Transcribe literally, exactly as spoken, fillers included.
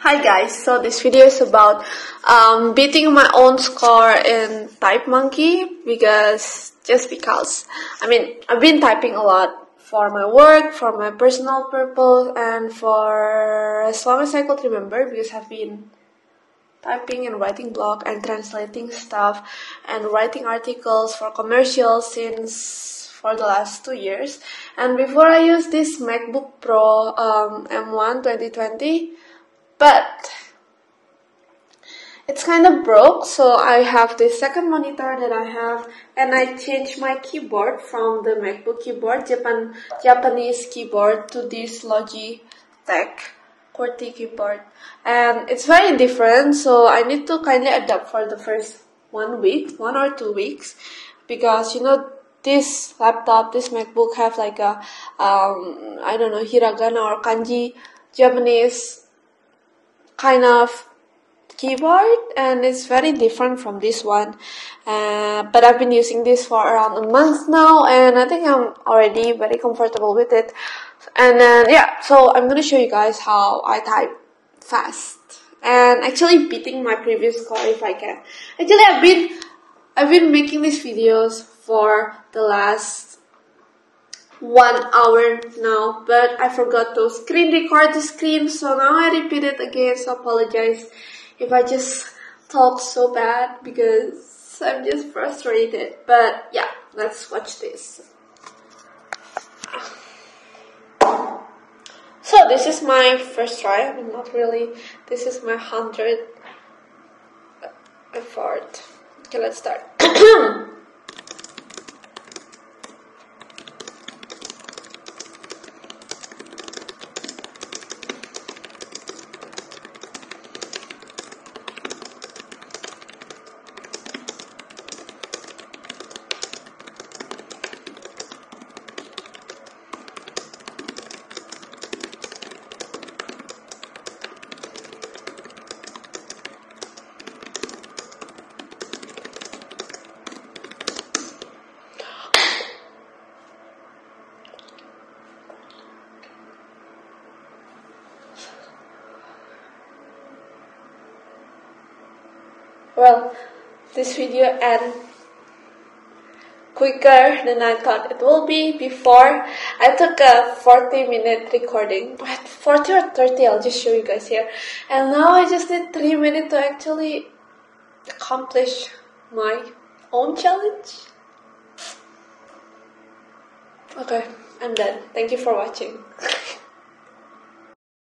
Hi guys, so this video is about um, beating my own score in Type Monkey because just because I mean I've been typing a lot for my work, for my personal purpose, and for as long as I could remember, because I've been typing and writing blog and translating stuff and writing articles for commercials since for the last two years. And before I used this MacBook Pro um, M one twenty twenty, but it's kind of broke, so I have this second monitor that I have, and I changed my keyboard from the MacBook keyboard, Japan, Japanese keyboard, to this Logitech QWERTY keyboard, and it's very different, so I need to kindly adapt for the first one week, one or two weeks, because you know this laptop, this MacBook have like a, um, I don't know, hiragana or kanji, Japanese kind of keyboard, and it's very different from this one, uh, but I've been using this for around a month now, and I think I'm already very comfortable with it. And then yeah, so I'm gonna show you guys how I type fast and actually beating my previous score if I can. Actually, I've been I've been making these videos for the last one hour now, but I forgot to screen record the screen, so now I repeat it again. So apologize if I just talk so bad because I'm just frustrated. But yeah, let's watch this. So this is my first try. I mean, not really. This is my hundredth effort. Okay, let's start. Well, this video ends quicker than I thought it will be. Before, I took a forty minute recording, but forty or thirty, I'll just show you guys here. And now I just need three minutes to actually accomplish my own challenge. Okay, I'm done. Thank you for watching.